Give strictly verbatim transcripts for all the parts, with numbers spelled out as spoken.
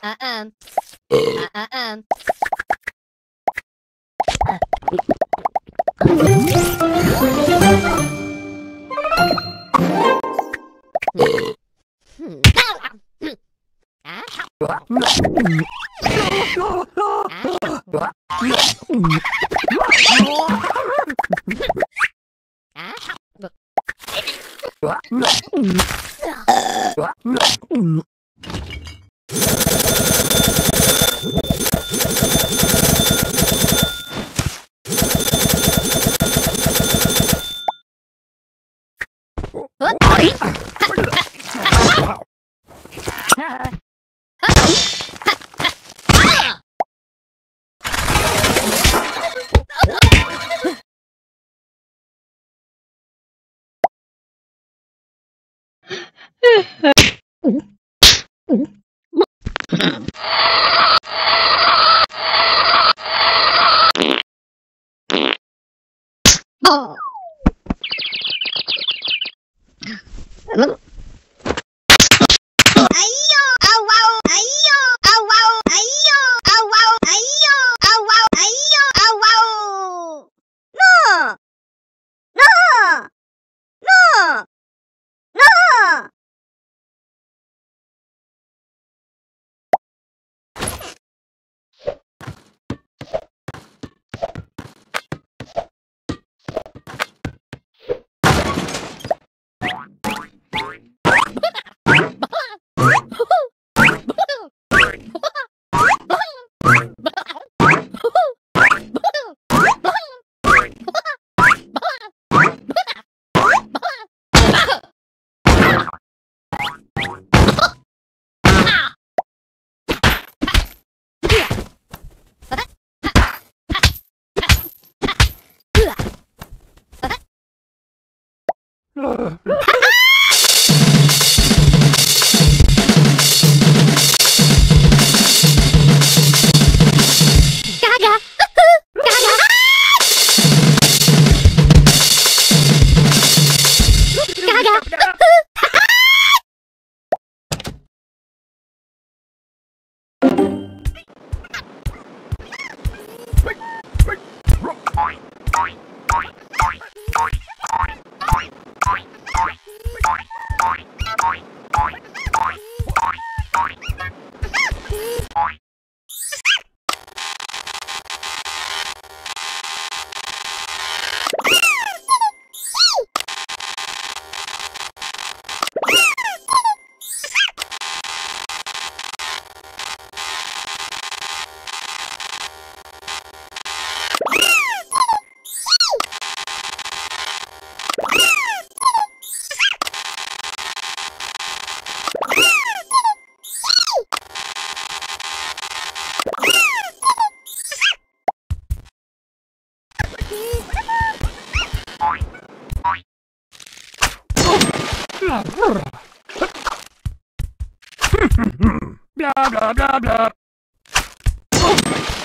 um um blah blah blah blah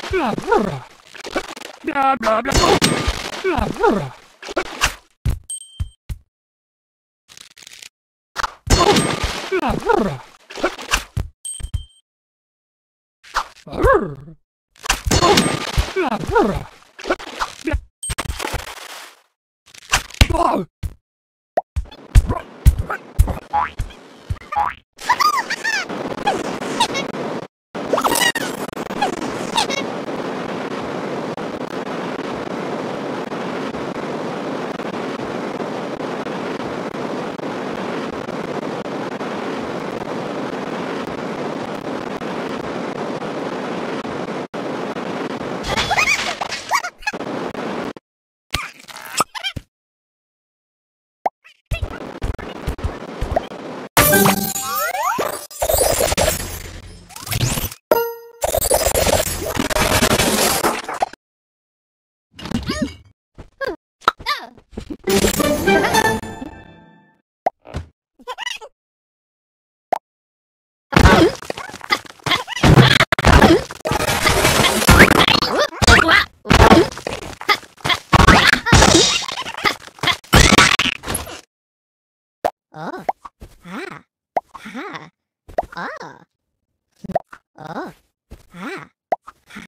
blah blah blah blah blah.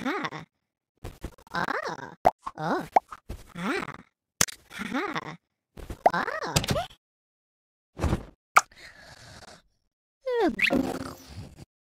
Ah. Ah. Oh.